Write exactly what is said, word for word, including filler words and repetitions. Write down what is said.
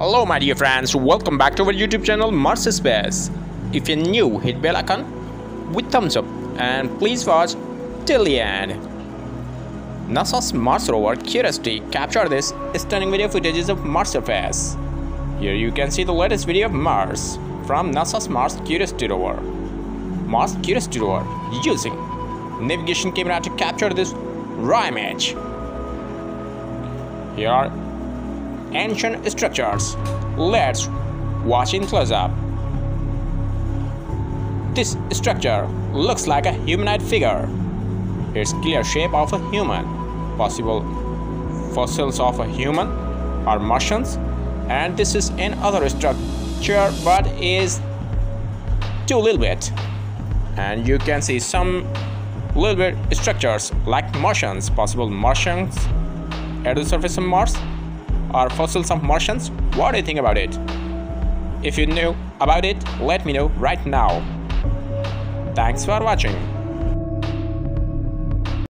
Hello my dear friends, welcome back to our YouTube channel Mars Space. If you're new, hit bell icon with thumbs up and please watch till the end. NASA's Mars rover Curiosity captured this stunning video footages of Mars surface. Here you can see the latest video of Mars from NASA's Mars Curiosity rover. Mars Curiosity rover using navigation camera to capture this raw image. Here are ancient structures. Let's watch in close up. This structure looks like a humanoid figure. Its clear shape of a human. Possible fossils of a human are Martians, and this is another structure but is too little bit. And you can see some little bit structures like Martians, possible Martians at the surface of Mars. Are fossils of Martians? What do you think about it? If you knew about it, let me know right now. Thanks for watching.